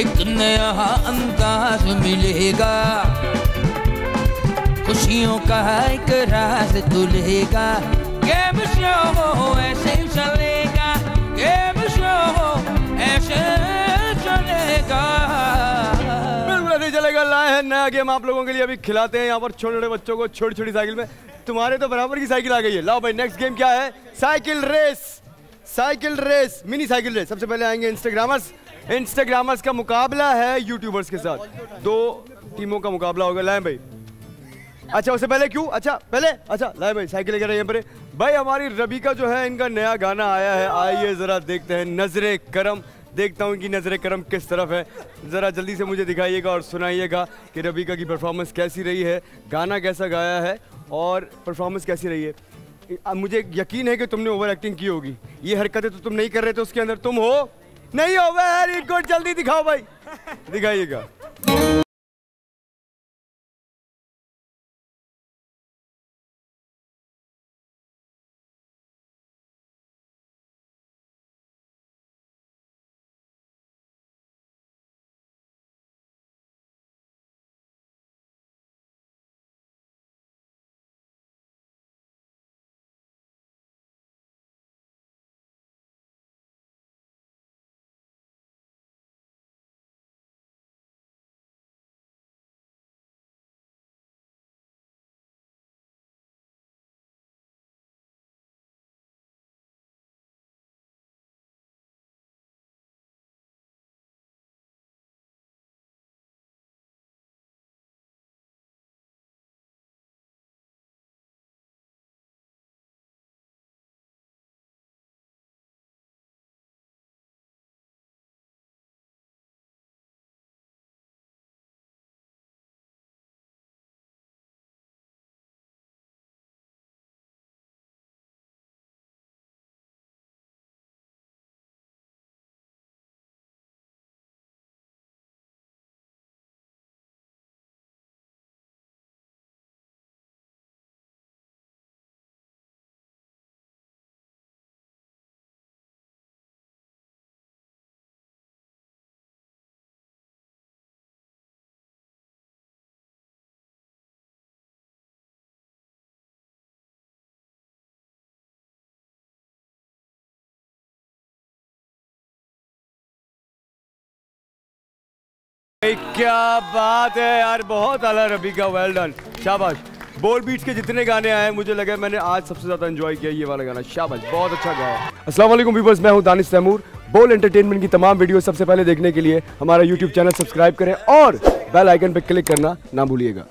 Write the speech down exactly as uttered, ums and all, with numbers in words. एक नया अंदाज मिलेगा, खुशियों का एक राज तुलेगा। गेम शो हो ऐसे चलेगा, गेम शो हो ऐसे चलेगा, बिल्कुल ऐसे चलेगा। लाए हैं नया गेम आप लोगों के लिए, अभी खिलाते हैं यहाँ पर छोटे छोटे बच्चों को छोटी छोटी साइकिल में। तुम्हारे तो बराबर की साइकिल आ गई है। लाओ भाई, नेक्स्ट गेम क्या है? Cycle race, cycle race, mini cycle race. सबसे पहले आएंगे इंस्टाग्रामर्स। इंस्टाग्रामर्स का मुकाबला है यूट्यूबर्स के साथ, दो टीमों का मुकाबला होगा। लाए भाई, अच्छा उससे पहले क्यों, अच्छा पहले, अच्छा लाए भाई साइकिल लेकर यहाँ पर। भाई हमारी रबीका जो है, इनका नया गाना आया है, आइए जरा देखते हैं। नजरे करम, देखता हूँ कि नजरे करम किस तरफ है। जरा जल्दी से मुझे दिखाइएगा और सुनाइएगा कि रबीका की परफॉर्मेंस कैसी रही है, गाना कैसा गाया है और परफॉर्मेंस कैसी रही है। मुझे यकीन है कि तुमने ओवर एक्टिंग की होगी, ये हरकतें तो तुम नहीं कर रहे थे उसके अंदर, तुम हो नहीं हो भाई। इनको जल्दी दिखाओ भाई, दिखाइएगा। क्या बात है यार, बहुत आला रबीका, वेल डन, शाबाश। बोल बीट्स के जितने गाने आए, मुझे लगा मैंने आज सबसे ज्यादा एंजॉय किया ये वाला गाना, शाबाश, बहुत अच्छा गाया। अस्सलाम वालेकुम व्यूअर्स, मैं हूं दानिश तैमूर। बोल एंटरटेनमेंट की तमाम वीडियो सबसे पहले देखने के लिए हमारा यूट्यूब चैनल सब्सक्राइब करें और बेल आइकन पर क्लिक करना ना भूलिएगा।